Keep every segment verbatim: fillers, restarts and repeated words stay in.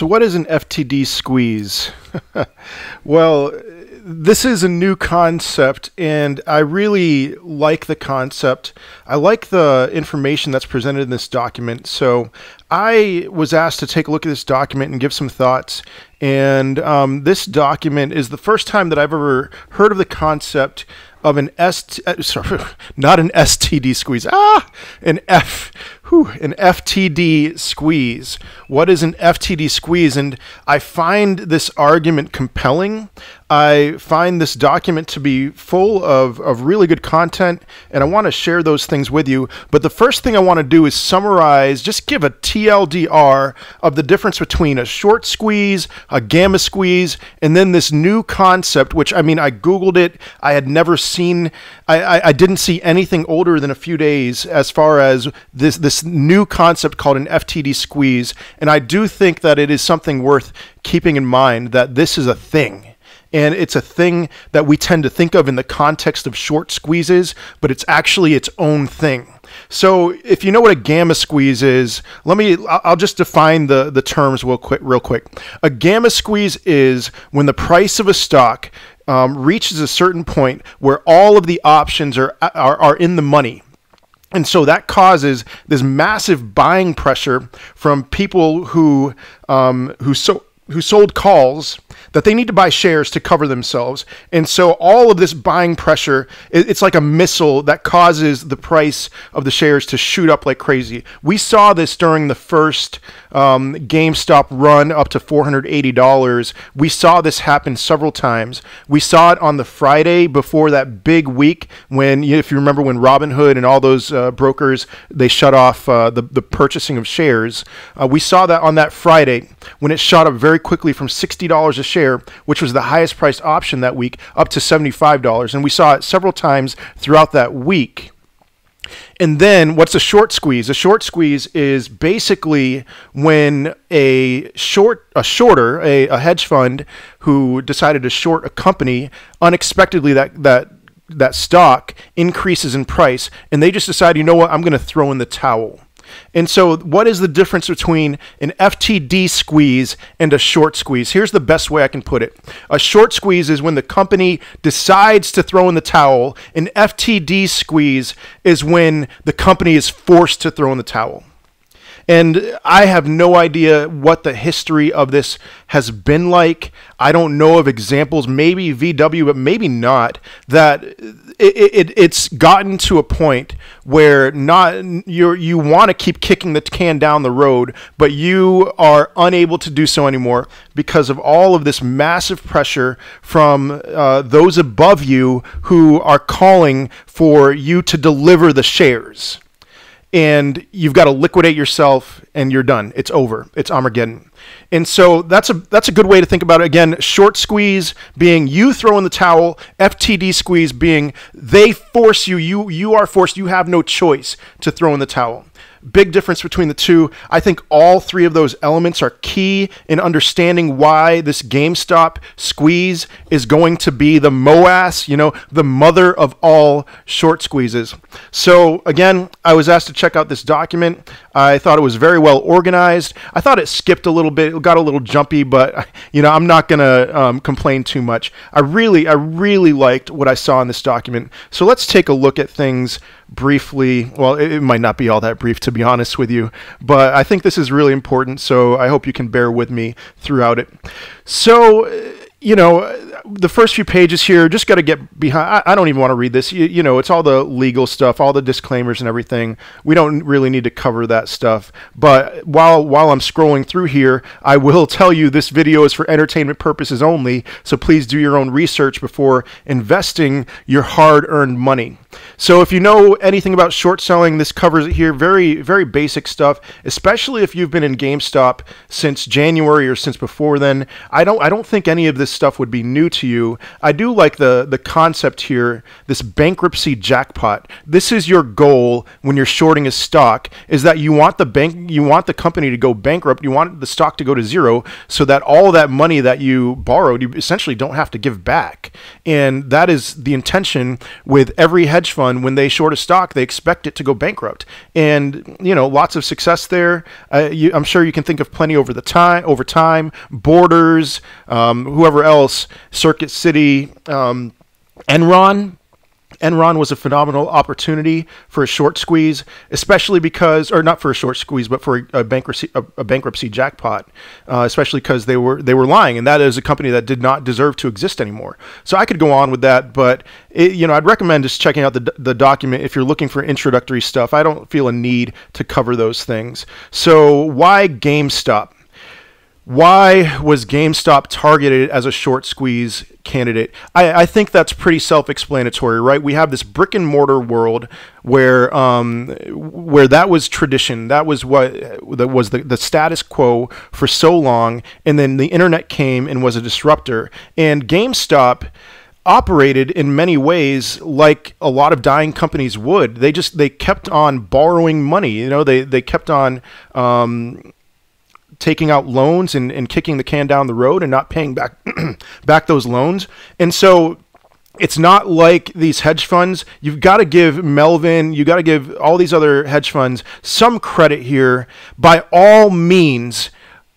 So what is an F T D squeeze? Well, this is a new concept, and I really like the concept. I like the information that's presented in this document. So I was asked to take a look at this document and give some thoughts. And um, this document is the first time that I've ever heard of the concept of an S, uh, sorry, not an S T D squeeze, ah, an F, whew, an F T D squeeze. What is an F T D squeeze? And I find this argument compelling. I find this document to be full of, of really good content, and I want to share those things with you. But the first thing I want to do is summarize, just give a T L D R of the difference between a short squeeze, a gamma squeeze, and then this new concept, which, I mean, I Googled it. I had never seen, I, I, I didn't see anything older than a few days as far as this, this new concept called an F T D squeeze. And I do think that it is something worth keeping in mind, that this is a thing. And it's a thing that we tend to think of in the context of short squeezes, but it's actually its own thing. So if you know what a gamma squeeze is, let me, I'll just define the, the terms real quick, real quick. A gamma squeeze is when the price of a stock um, reaches a certain point where all of the options are, are, are in the money. And so that causes this massive buying pressure from people who, um, who so, who sold calls, that they need to buy shares to cover themselves. And so all of this buying pressure, it's like a missile that causes the price of the shares to shoot up like crazy. We saw this during the first um, GameStop run up to four hundred eighty dollars. We saw this happen several times. We saw it on the Friday before that big week when, if you remember, when Robinhood and all those uh, brokers, they shut off uh, the, the purchasing of shares. Uh, we saw that on that Friday when it shot up very quickly from sixty dollars a share, which was the highest priced option that week, up to seventy-five dollars. And we saw it several times throughout that week. And then what's a short squeeze? A short squeeze is basically when a short, a shorter, a, a hedge fund who decided to short a company, unexpectedly that, that, that stock increases in price, and they just decide, you know what, I'm going to throw in the towel. And so what is the difference between an F T D squeeze and a short squeeze? Here's the best way I can put it. A short squeeze is when the company decides to throw in the towel. An F T D squeeze is when the company is forced to throw in the towel. And I have no idea what the history of this has been like. I don't know of examples, maybe V W, but maybe not, that it, it, it's gotten to a point where not you're, you want to keep kicking the can down the road, but you are unable to do so anymore because of all of this massive pressure from uh, those above you who are calling for you to deliver the shares. And you've got to liquidate yourself, and you're done. It's over. It's Armageddon. And so that's a that's a good way to think about it. Again, short squeeze being you throw in the towel, F T D squeeze being they force you, you, you are forced, you have no choice to throw in the towel. Big difference between the two. I think all three of those elements are key in understanding why this GameStop squeeze is going to be the M O A S, you know, the mother of all short squeezes. So again, I was asked to check out this document. I thought it was very well organized. I thought it skipped a little bit. It got a little jumpy, but you know, I'm not going to um, complain too much. I really, I really liked what I saw in this document. So let's take a look at things briefly. Well, it, it might not be all that brief, to to be honest with you, but I think this is really important, so I hope you can bear with me throughout it. So, you know, the first few pages here, just got to get behind. I, I don't even want to read this. You, you know, it's all the legal stuff, all the disclaimers and everything. We don't really need to cover that stuff. But while, while I'm scrolling through here, I will tell you this video is for entertainment purposes only, so please do your own research before investing your hard-earned money. So if you know anything about short selling, this covers it here. Very, very basic stuff, especially if you've been in GameStop since January or since before then. I don't, I don't think any of this stuff would be new to you. I do like the, the concept here, this bankruptcy jackpot. This is your goal when you're shorting a stock, is that you want the bank, you want the company to go bankrupt. You want the stock to go to zero so that all that money that you borrowed, you essentially don't have to give back. And that is the intention with every hedge hedge fund, when they short a stock, they expect it to go bankrupt. And, you know, lots of success there. Uh, you, I'm sure you can think of plenty over the time, over time, Borders, um, whoever else, Circuit City, um, Enron. Enron was a phenomenal opportunity for a short squeeze, especially because, or not for a short squeeze, but for a, a bankruptcy, a, a bankruptcy jackpot, uh, especially because they were they were lying, and that is a company that did not deserve to exist anymore. So I could go on with that, but it, you know, I'd recommend just checking out the the document if you're looking for introductory stuff. I don't feel a need to cover those things. So why GameStop? Why was GameStop targeted as a short squeeze candidate? I, I think that's pretty self-explanatory, right? We have this brick and mortar world where um, where that was tradition, that was what that was the, the status quo for so long, and then the internet came and was a disruptor. And GameStop operated in many ways like a lot of dying companies would. They just they kept on borrowing money, you know. They they kept on. Um, taking out loans and, and kicking the can down the road and not paying back back those loans. And so it's not like these hedge funds. You've got to give Melvin, you got to give all these other hedge funds some credit here. By all means,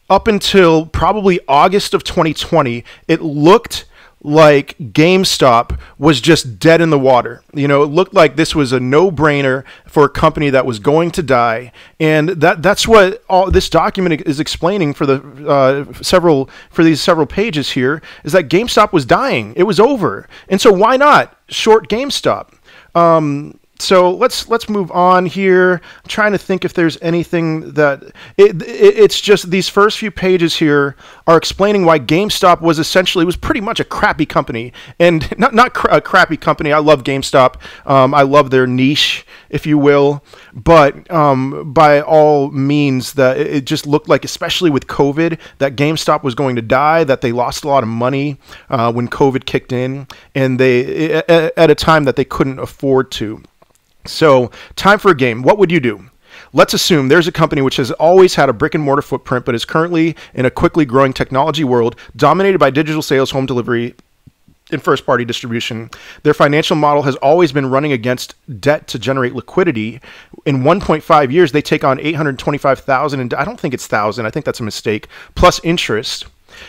up until probably August of twenty twenty, it looked like GameStop was just dead in the water. You know, it looked like this was a no-brainer for a company that was going to die, and that that's what all this document is explaining for the uh, several for these several pages here, is that GameStop was dying. It was over, and so why not short GameStop? Um, so let's let's move on here. I'm trying to think if there's anything that it, it, it's just these first few pages here are explaining why GameStop was essentially was pretty much a crappy company, and not not cra a crappy company. I love GameStop. Um, I love their niche, if you will. But um, by all means, that it, it just looked like, especially with COVID, that GameStop was going to die. That they lost a lot of money uh, when COVID kicked in, and they at, at a time that they couldn't afford to. So, time for a game. What would you do? Let's assume there's a company which has always had a brick and mortar footprint, but is currently in a quickly growing technology world dominated by digital sales, home delivery, and first-party distribution. Their financial model has always been running against debt to generate liquidity. In one point five years, they take on eight hundred twenty-five thousand dollars, and I don't think it's thousand. I think that's a mistake, plus interest.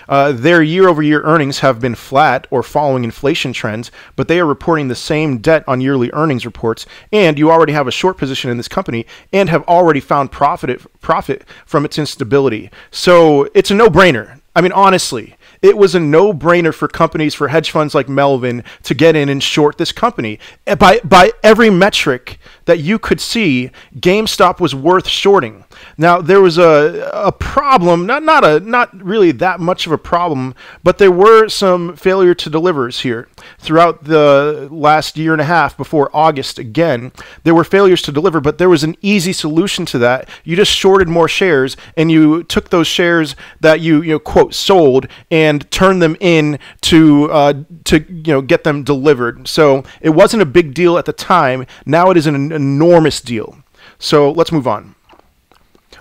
Uh, their year-over-year earnings have been flat or following inflation trends, but they are reporting the same debt on yearly earnings reports, and you already have a short position in this company and have already found profit, profit from its instability. So it's a no-brainer. I mean, honestly, it was a no-brainer for companies, for hedge funds like Melvin, to get in and short this company. By, by every metric that you could see, GameStop was worth shorting. Now, there was a, a problem, not, not, a, not really that much of a problem, but there were some failure to delivers here. Throughout the last year and a half before August, again, there were failures to deliver, but there was an easy solution to that. You just shorted more shares, and you took those shares that you, you know, quote, sold, and turned them in to, uh, to you know, get them delivered. So it wasn't a big deal at the time. Now it is an enormous deal. So let's move on.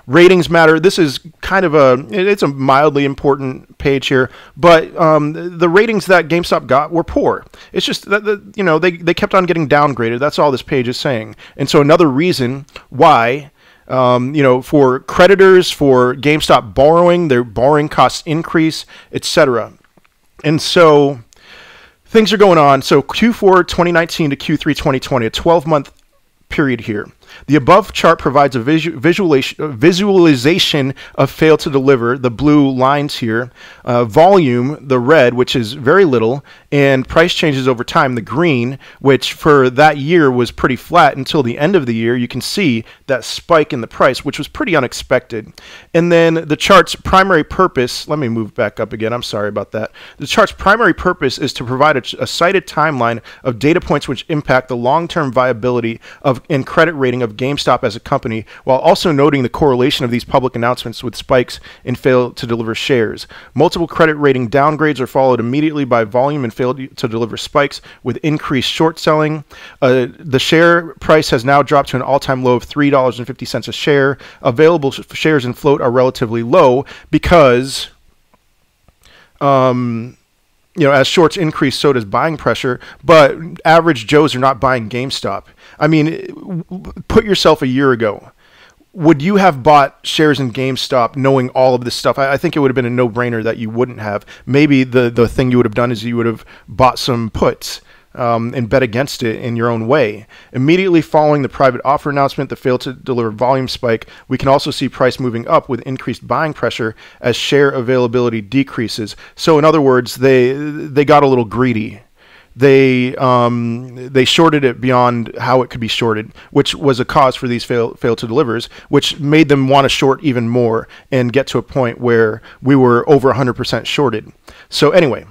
Ratings matter. This is kind of a, it's a mildly important page here, but um, the ratings that GameStop got were poor. It's just that, the, you know, they, they kept on getting downgraded. That's all this page is saying. And so another reason why, um, you know, for creditors, for GameStop borrowing, their borrowing costs increase, et cetera. And so things are going on. So Q four twenty nineteen to Q three twenty twenty, a twelve month period here. The above chart provides a visu visualization, visualization of fail to deliver, the blue lines here, uh, volume, the red, which is very little, and price changes over time, the green, which for that year was pretty flat until the end of the year. You can see that spike in the price, which was pretty unexpected. And then the chart's primary purpose, let me move back up again, I'm sorry about that. The chart's primary purpose is to provide a, a cited timeline of data points which impact the long-term viability of and credit rating of GameStop as a company, while also noting the correlation of these public announcements with spikes in fail to deliver shares. Multiple credit rating downgrades are followed immediately by volume and fail to deliver spikes with increased short selling. Uh, the share price has now dropped to an all-time low of three dollars and fifty cents a share. Available shares in float are relatively low because um, you know, as shorts increase, so does buying pressure, but average Joes are not buying GameStop. I mean, put yourself a year ago. Would you have bought shares in GameStop knowing all of this stuff? I, I think it would have been a no-brainer that you wouldn't have. Maybe the, the thing you would have done is you would have bought some puts um, and bet against it in your own way. Immediately following the private offer announcement that failed to deliver volume spike, we can also see price moving up with increased buying pressure as share availability decreases. So in other words, they, they got a little greedy. They um, they shorted it beyond how it could be shorted, which was a cause for these fail, fail to delivers, which made them want to short even more and get to a point where we were over one hundred percent shorted. So anyway,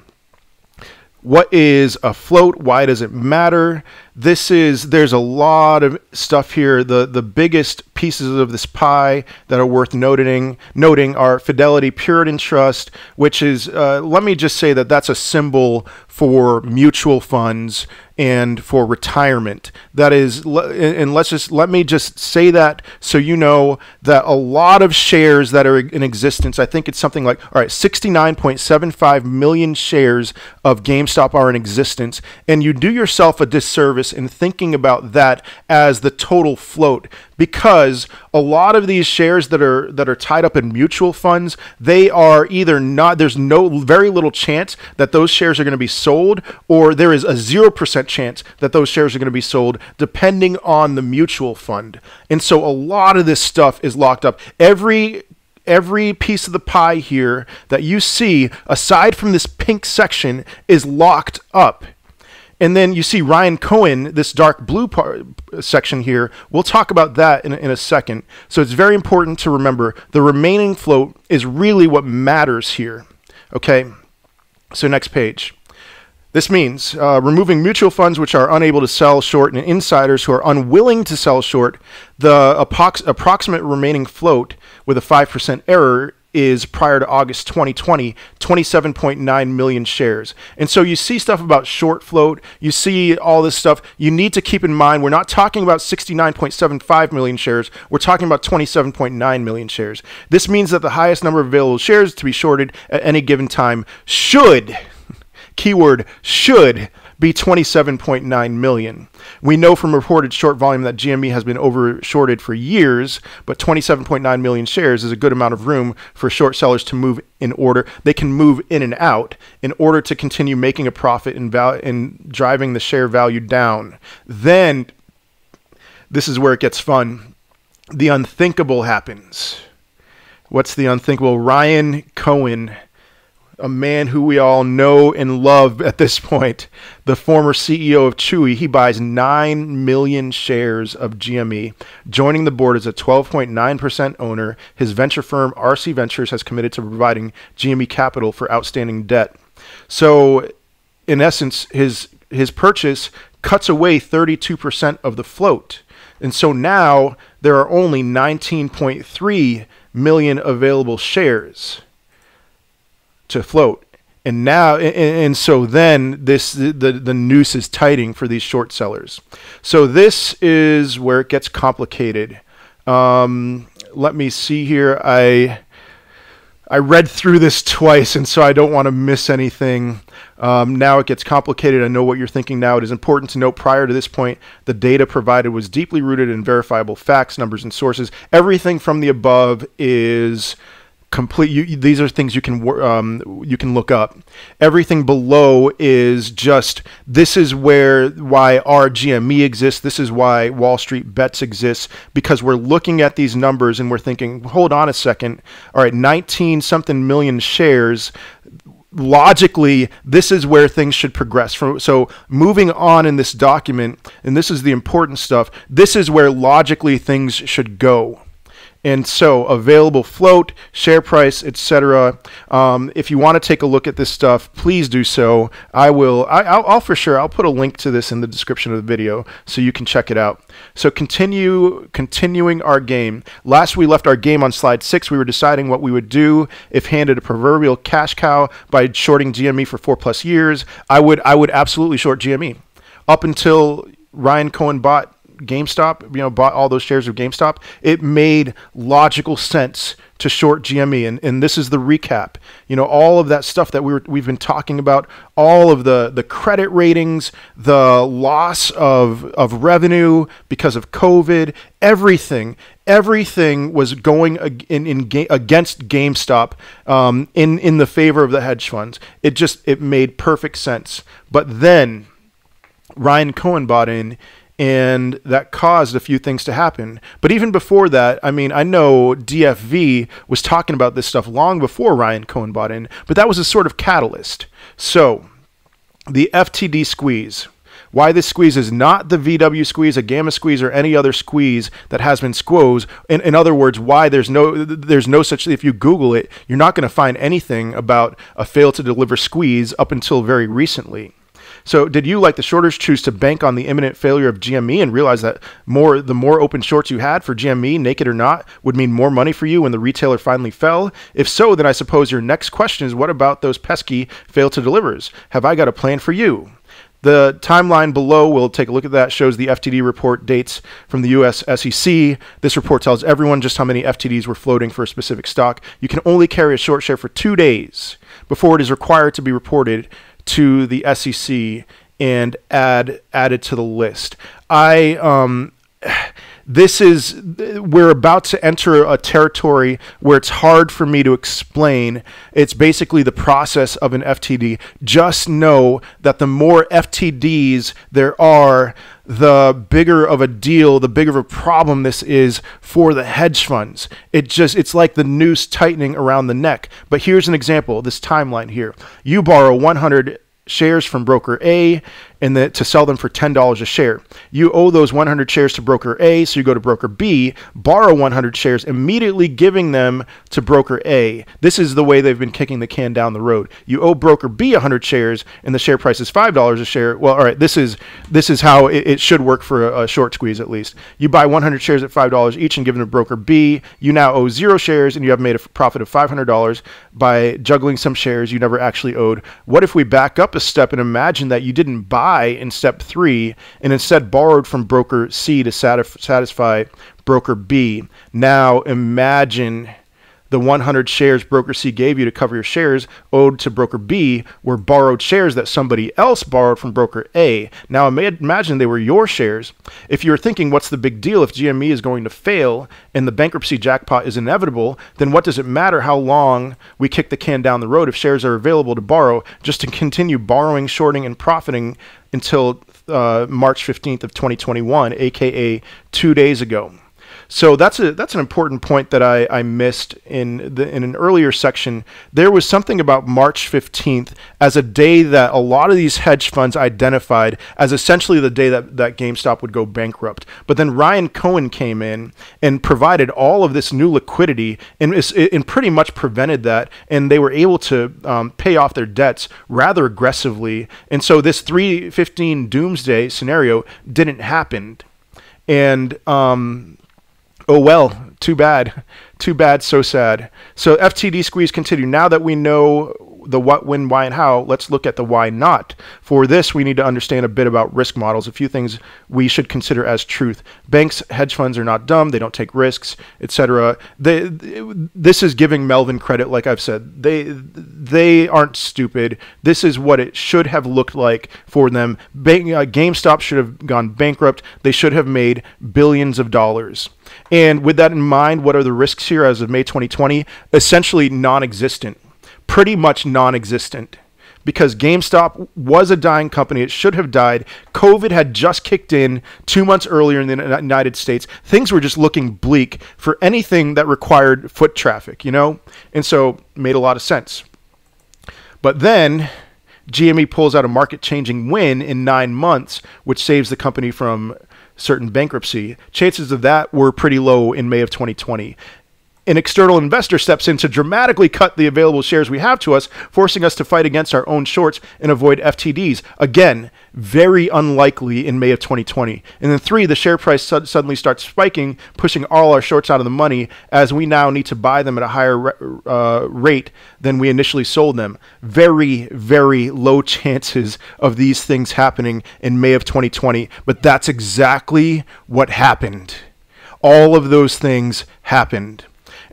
what is a float? Why does it matter? This is, there's a lot of stuff here. The, the biggest pieces of this pie that are worth noting, noting are Fidelity Puritan Trust, which is, uh, let me just say that that's a symbol for mutual funds and for retirement. That is, and let's just, let me just say that so you know that a lot of shares that are in existence, I think it's something like, all right, sixty-nine point seven five million shares of GameStop are in existence, and you do yourself a disservice in thinking about that as the total float, because a lot of these shares that are that are tied up in mutual funds, they are either not, there's no very little chance that those shares are going to be sold, or there is a zero percent chance that those shares are going to be sold, depending on the mutual fund. And so a lot of this stuff is locked up. Every Every piece of the pie here that you see, aside from this pink section, is locked up. And then you see Ryan Cohen, this dark blue part, section here. We'll talk about that in, in a second. So it's very important to remember the remaining float is really what matters here. Okay, so next page. This means uh, removing mutual funds which are unable to sell short and insiders who are unwilling to sell short. The approximate remaining float with a five percent error is prior to August twenty twenty, twenty-seven point nine million shares. And so you see stuff about short float, you see all this stuff. You need to keep in mind, we're not talking about sixty-nine point seven five million shares, we're talking about twenty-seven point nine million shares. This means that the highest number of available shares to be shorted at any given time should, keyword should, be twenty-seven point nine million. We know from reported short volume that G M E has been over shorted for years, but twenty-seven point nine million shares is a good amount of room for short sellers to move in order. They can move in and out in order to continue making a profit and, val and driving the share value down. Then this is where it gets fun. The unthinkable happens. What's the unthinkable? Ryan Cohen, a man who we all know and love at this point, the former C E O of Chewy, he buys nine million shares of G M E, joining the board as a twelve point nine percent owner. His venture firm, R C Ventures, has committed to providing G M E capital for outstanding debt. So, in essence, his, his purchase cuts away thirty-two percent of the float. And so now there are only nineteen point three million available shares to float, and now and, and so then this the the noose is tightening for these short sellers. So this is where it gets complicated. Um, let me see here. I I read through this twice, and so I don't want to miss anything. Um, now it gets complicated. I know what you're thinking now. It is important to note prior to this point, the data provided was deeply rooted in verifiable facts, numbers, and sources. Everything from the above is complete. You, these are things you can um, you can look up. Everything below is just, this is where why R G M E exists. This is why Wall Street Bets exists, because we're looking at these numbers and we're thinking, hold on a second. All right, nineteen something million shares. Logically, this is where things should progress from. So moving on in this document, and this is the important stuff. This is where logically things should go. And so available float, share price, et cetera. Um, if you want to take a look at this stuff, please do so. I will, I, I'll, I'll for sure, I'll put a link to this in the description of the video so you can check it out. So continue, continuing our game. Last we left our game on slide six, we were deciding what we would do if handed a proverbial cash cow by shorting G M E for four plus years. I would, I would absolutely short G M E up until Ryan Cohen bought GameStop, you know, bought all those shares of GameStop, it made logical sense to short G M E. And, and this is the recap, you know, all of that stuff that we were, we've been talking about, all of the, the credit ratings, the loss of, of revenue because of COVID, everything, everything was going in, in ga- against GameStop um, in, in the favor of the hedge funds. It just, it made perfect sense. But then Ryan Cohen bought in, and that caused a few things to happen. But even before that, I mean, I know D F V was talking about this stuff long before Ryan Cohen bought in, but that was a sort of catalyst. So the F T D squeeze, why this squeeze is not the V W squeeze, a gamma squeeze, or any other squeeze that has been squoze. In, in other words, why there's no there's no such thing. If you Google it, you're not going to find anything about a fail to deliver squeeze up until very recently. So did you, like the shorters, choose to bank on the imminent failure of G M E and realize that more the more open shorts you had for G M E, naked or not, would mean more money for you when the retailer finally fell? If so, then I suppose your next question is, what about those pesky fail to delivers? Have I got a plan for you? The timeline below, we'll take a look at that, shows the F T D report dates from the U S S E C. This report tells everyone just how many F T Ds were floating for a specific stock. You can only carry a short share for two days before it is required to be reported to the S E C and add added to the list. I um this is we're about to enter a territory where it's hard for me to explain. It's basically the process of an F T D. Just know that the more F T Ds there are, the bigger of a deal, the bigger of a problem this is for the hedge funds. It just, it's like the noose tightening around the neck. But here's an example, this timeline here. You borrow one hundred shares from broker A and the, to sell them for ten dollars a share. You owe those one hundred shares to broker A, so you go to broker B, borrow one hundred shares, immediately giving them to broker A. This is the way they've been kicking the can down the road. You owe broker B one hundred shares, and the share price is five dollars a share. Well, all right, this is this is how it, it should work for a, a short squeeze, at least. You buy one hundred shares at five dollars each and give them to broker B. You now owe zero shares, and you have made a profit of five hundred dollars by juggling some shares you never actually owed. What if we back up a step and imagine that you didn't buy in step three and instead borrowed from broker C to satisf satisfy broker B? Now imagine the one hundred shares broker C gave you to cover your shares owed to broker B were borrowed shares that somebody else borrowed from broker A. Now imagine they were your shares. If you're thinking, what's the big deal if G M E is going to fail and the bankruptcy jackpot is inevitable, then what does it matter how long we kick the can down the road if shares are available to borrow, just to continue borrowing, shorting, and profiting until uh, March fifteenth of twenty twenty-one, aka two days ago. So that's a that's an important point that I, I missed in the in an earlier section. There was something about March fifteenth as a day that a lot of these hedge funds identified as essentially the day that, that GameStop would go bankrupt. But then Ryan Cohen came in and provided all of this new liquidity and, and pretty much prevented that. And they were able to um, pay off their debts rather aggressively. And so this three fifteen doomsday scenario didn't happen. And um oh, well, too bad. Too bad, so sad. So F T D squeeze continued. Now that we know the what, when, why, and how, let's look at the why not. For this, we need to understand a bit about risk models, a few things we should consider as truth. Banks, hedge funds are not dumb. They don't take risks, et cetera. They, this is giving Melvin credit, like I've said. They, they aren't stupid. This is what it should have looked like for them. Bank, uh, GameStop should have gone bankrupt. They should have made billions of dollars. And with that in mind, what are the risks here as of May twenty twenty? Essentially non-existent. Pretty much non-existent, because GameStop was a dying company. It should have died. COVID had just kicked in two months earlier in the United States. Things were just looking bleak for anything that required foot traffic, you know? And so made a lot of sense. But then G M E pulls out a market-changing win in nine months, which saves the company from certain bankruptcy. Chances of that were pretty low in May of twenty twenty. an external investor steps in to dramatically cut the available shares we have to us, forcing us to fight against our own shorts and avoid F T Ds. Again, very unlikely in May of twenty twenty. And then three, the share price su suddenly starts spiking, pushing all our shorts out of the money as we now need to buy them at a higher re uh, rate than we initially sold them. Very, very low chances of these things happening in May of twenty twenty, but that's exactly what happened. All of those things happened.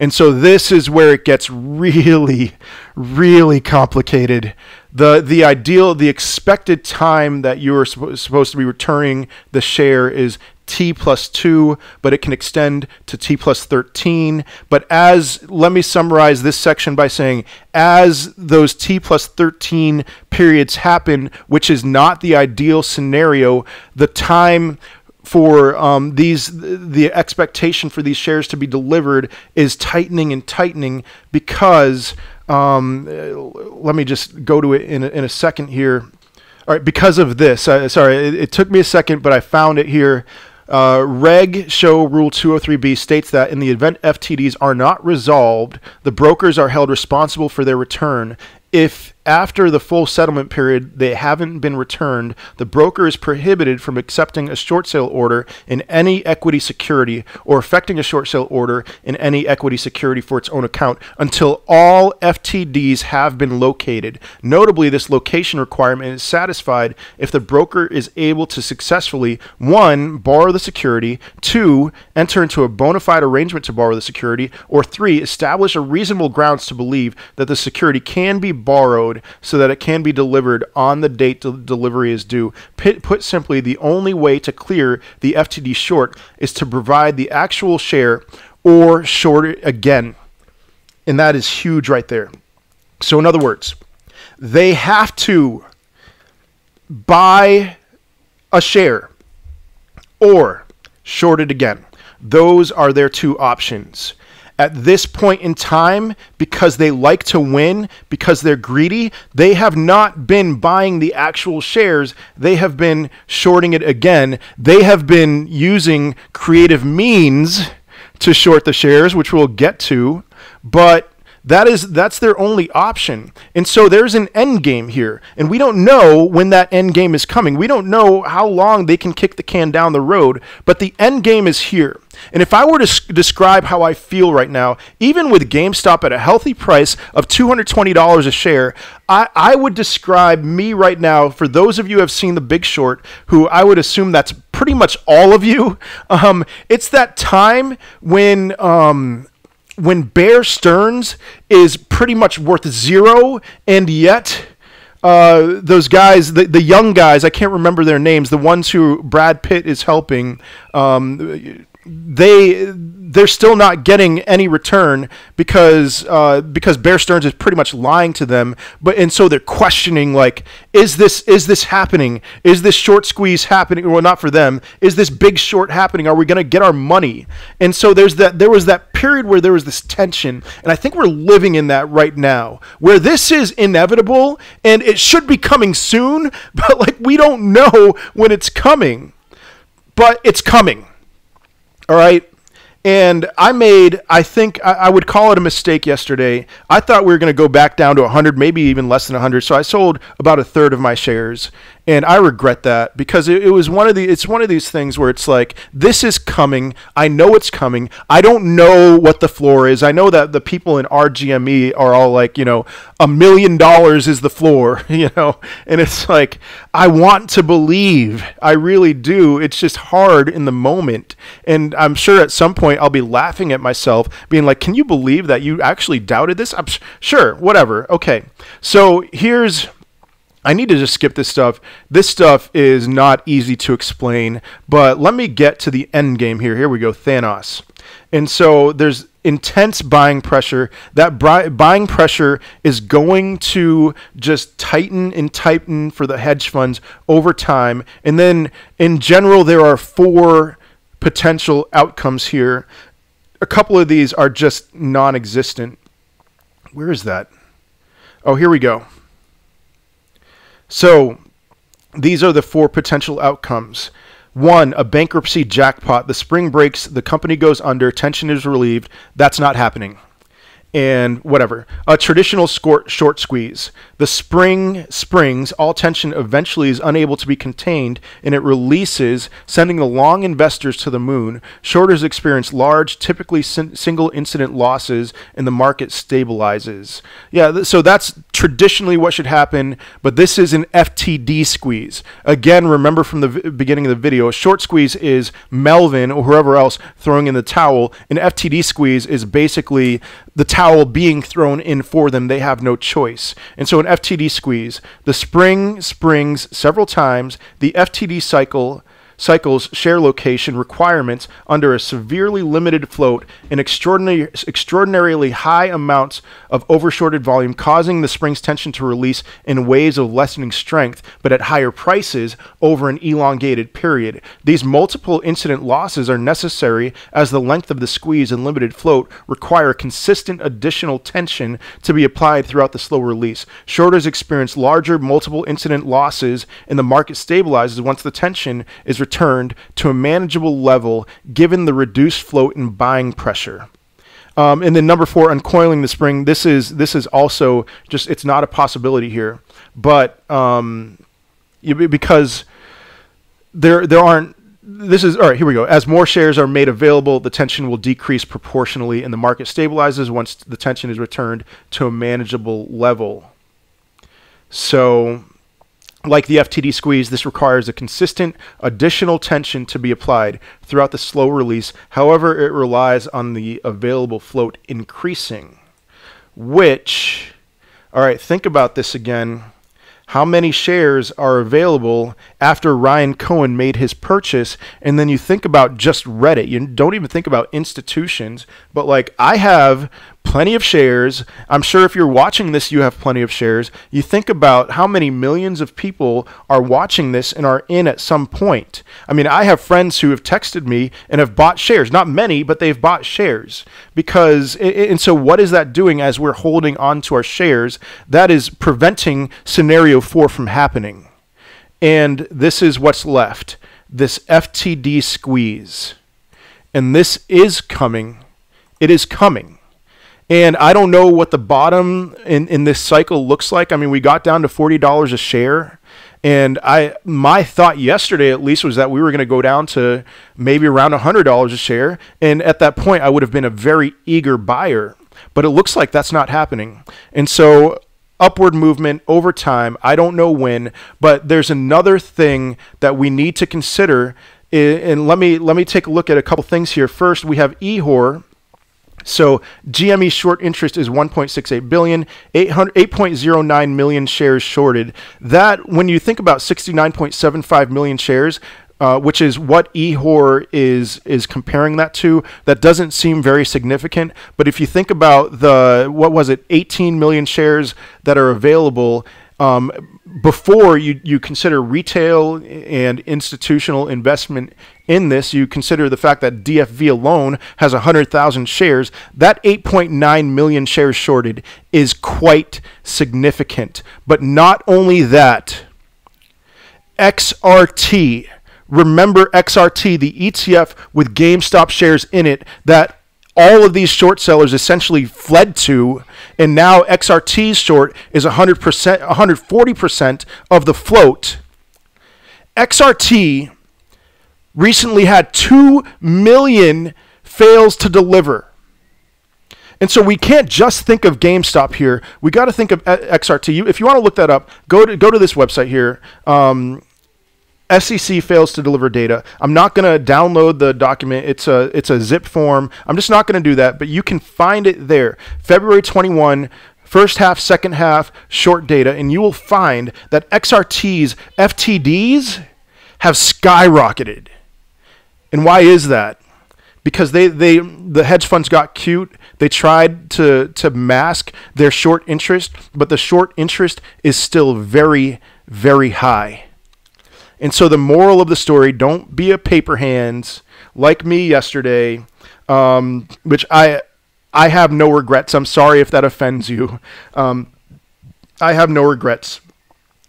And so this is where it gets really, really complicated. The, the ideal, the expected time that you are supp supposed to be returning the share is T plus two, but it can extend to T plus thirteen. But as, let me summarize this section by saying, as those T plus thirteen periods happen, which is not the ideal scenario, the time for um, these, the expectation for these shares to be delivered is tightening and tightening because, um, let me just go to it in a, in a second here. All right, because of this, I, sorry, it, it took me a second, but I found it here. Uh, Reg S H O Rule two oh three B states that in the event F T Ds are not resolved, the brokers are held responsible for their return. If after the full settlement period they haven't been returned, the broker is prohibited from accepting a short sale order in any equity security or effecting a short sale order in any equity security for its own account until all F T Ds have been located. Notably, this location requirement is satisfied if the broker is able to successfully, one, borrow the security, two, enter into a bona fide arrangement to borrow the security, or three, establish a reasonable grounds to believe that the security can be borrowed so that it can be delivered on the date the delivery is due. Pit, put simply, the only way to clear the F T D short is to provide the actual share or short it again. And that is huge right there. So in other words, they have to buy a share or short it again. Those are their two options. At this point in time, because they like to win, because they're greedy, they have not been buying the actual shares. They have been shorting it again. They have been using creative means to short the shares, which we'll get to, but that is, that's their only option. And so there's an end game here. And we don't know when that end game is coming. We don't know how long they can kick the can down the road, but the end game is here. And if I were to describe how I feel right now, even with GameStop at a healthy price of two hundred twenty dollars a share, I, I would describe me right now, for those of you who have seen The Big Short, who I would assume that's pretty much all of you, um, it's that time when... Um, when Bear Stearns is pretty much worth zero, and yet uh, those guys, the, the young guys, I can't remember their names, the ones who Brad Pitt is helping, um, they, they're still not getting any return because, uh, because Bear Stearns is pretty much lying to them. But, and so they're questioning, like, is this, is this happening? Is this short squeeze happening? Well, not for them. Is this Big Short happening? Are we going to get our money? And so there's that, there was that period where there was this tension. And I think we're living in that right now, where this is inevitable and it should be coming soon, but like, we don't know when it's coming, but it's coming. All right. And I made, I think I, I would call it a mistake yesterday. I thought we were going to go back down to one hundred, maybe even less than one hundred. So I sold about a third of my shares. And I regret that because it, it was one of the, it's one of these things where it's like, this is coming. I know it's coming. I don't know what the floor is. I know that the people in R G M E are all like, you know, a million dollars is the floor, you know, and it's like, I want to believe, I really do. It's just hard in the moment. And I'm sure at some point I'll be laughing at myself being like, can you believe that you actually doubted this? I'm sure, whatever. Okay. So here's, I need to just skip this stuff. This stuff is not easy to explain, but let me get to the end game here. Here we go. Thanos. And so there's intense buying pressure. That buying pressure is going to just tighten and tighten for the hedge funds over time. And then in general, there are four potential outcomes here. A couple of these are just non-existent. Where is that? Oh, here we go. So these are the four potential outcomes. One, a bankruptcy jackpot. The spring breaks, the company goes under, tension is relieved. That's not happening. And whatever. A traditional short squeeze. The spring springs, all tension eventually is unable to be contained and it releases, sending the long investors to the moon. Shorters experience large, typically sin single incident losses and the market stabilizes. Yeah, th so that's traditionally what should happen, but this is an F T D squeeze. Again, remember from the v beginning of the video, a short squeeze is Melvin or whoever else throwing in the towel. An F T D squeeze is basically the towel being thrown in for them. They have no choice. And so an F T D squeeze, the spring springs several times, the F T D cycle cycles share location requirements under a severely limited float and extraordinary, extraordinarily high amounts of overshorted volume, causing the spring's tension to release in waves of lessening strength, but at higher prices over an elongated period. These multiple incident losses are necessary as the length of the squeeze and limited float require consistent additional tension to be applied throughout the slow release. Shorters experience larger multiple incident losses and the market stabilizes once the tension is returned Returned to a manageable level given the reduced float and buying pressure. Um, and then number four, uncoiling the spring. This is this is also just, it's not a possibility here, but um, because there there aren't. This is, all right, here we go. As more shares are made available, the tension will decrease proportionally, and the market stabilizes once the tension is returned to a manageable level. So, like the F T D squeeze, this requires a consistent additional tension to be applied throughout the slow release. However, it relies on the available float increasing, which, all right, think about this again. How many shares are available after Ryan Cohen made his purchase? And then you think about just Reddit. You don't even think about institutions, but like I have plenty of shares. I'm sure if you're watching this, you have plenty of shares. You think about how many millions of people are watching this and are in at some point. I mean, I have friends who have texted me and have bought shares, not many, but they've bought shares because, it, and so what is that doing as we're holding on to our shares? That is preventing scenario four from happening. And this is what's left, this F T D squeeze. And this is coming. It is coming. And I don't know what the bottom in, in this cycle looks like. I mean, we got down to forty dollars a share. And I my thought yesterday, at least, was that we were going to go down to maybe around one hundred dollars a share. And at that point, I would have been a very eager buyer. But it looks like that's not happening. And so upward movement over time, I don't know when. But there's another thing that we need to consider. And let me, let me take a look at a couple things here. First, we have E H O R. So G M E short interest is one point six eight billion, eight point zero nine million shares shorted. That, when you think about sixty-nine point seven five million shares, uh, which is what E H O R is is comparing that to, that doesn't seem very significant. But if you think about the, what was it, eighteen million shares that are available, um, before you, you consider retail and institutional investment in this, you consider the fact that D F V alone has one hundred thousand shares. That eight point nine million shares shorted is quite significant. But not only that, X R T, remember X R T, the E T F with GameStop shares in it that all of these short sellers essentially fled to, and now X R T's short is one hundred percent, one hundred forty percent of the float. X R T recently had two million fails to deliver. And so we can't just think of GameStop here. We got to think of X R T. If you want to look that up, go to, go to this website here. Um, S E C fails to deliver data. I'm not going to download the document. It's a, it's a zip form. I'm just not going to do that, but you can find it there. February twenty-first, first half, second half, short data, and you will find that X R T's F T Ds have skyrocketed. And why is that? Because they, they, the hedge funds got cute. They tried to, to mask their short interest, but the short interest is still very, very high. And so the moral of the story, don't be a paper hands like me yesterday, um, which I I have no regrets. I'm sorry if that offends you. Um, I have no regrets,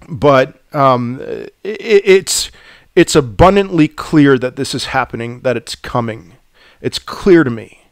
but um, it, it's It's abundantly clear that this is happening, that it's coming. It's clear to me.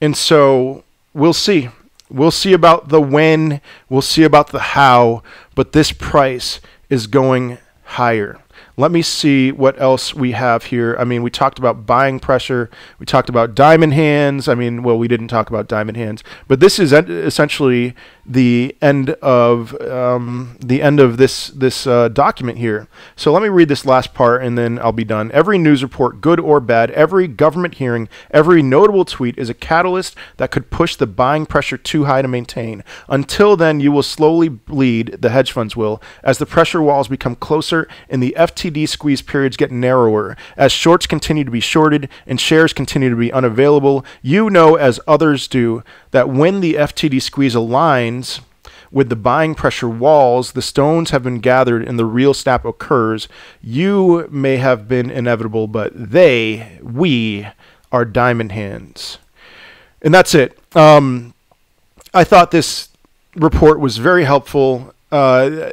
And so we'll see. We'll see about the when, we'll see about the how, but this price is going higher. Let me see what else we have here. I mean, we talked about buying pressure. We talked about diamond hands. I mean, well, we didn't talk about diamond hands, but this is essentially the end of um, the end of this this uh, document here. So let me read this last part, and then I'll be done. Every news report, good or bad, every government hearing, every notable tweet is a catalyst that could push the buying pressure too high to maintain. Until then, you will slowly bleed. The hedge funds will, as the pressure walls become closer and the F T D squeeze periods get narrower, as shorts continue to be shorted and shares continue to be unavailable. You know, as others do, that when the F T D squeeze aligns with the buying pressure walls, the stones have been gathered and the real snap occurs. You may have been inevitable, but they, we, are diamond hands. And that's it. Um, I thought this report was very helpful. Uh,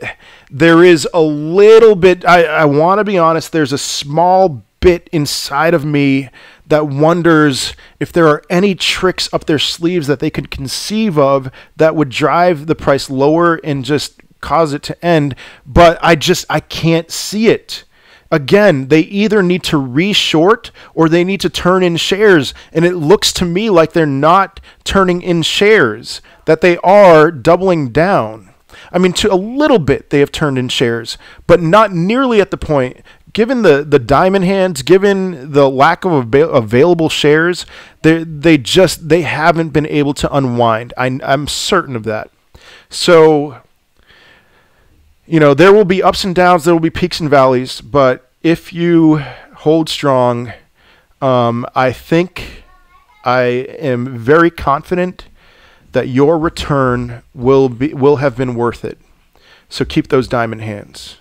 there is a little bit, I, I want to be honest, there's a small bit inside of me that wonders if there are any tricks up their sleeves that they could conceive of that would drive the price lower and just cause it to end. But I just, I can't see it. Again, they either need to re-short or they need to turn in shares. And it looks to me like they're not turning in shares, that they are doubling down. I mean, to a little bit they have turned in shares, but not nearly at the point. Given the, the diamond hands, given the lack of avail available shares, they they just they haven't been able to unwind. I, I'm certain of that. So, you know, there will be ups and downs, there will be peaks and valleys, but if you hold strong, um, I think I am very confident that your return will be will have been worth it. So keep those diamond hands.